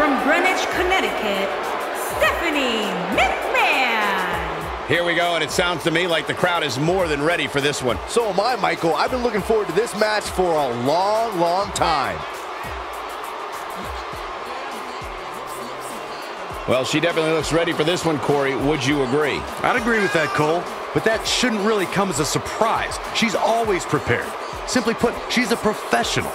From Greenwich, Connecticut, Stephanie McMahon. Here we go, and it sounds to me like the crowd is more than ready for this one. So am I, Michael. I've been looking forward to this match for a long, long time. Well, she definitely looks ready for this one, Corey. Would you agree? I'd agree with that, Cole. But that shouldn't really come as a surprise. She's always prepared. Simply put, she's a professional.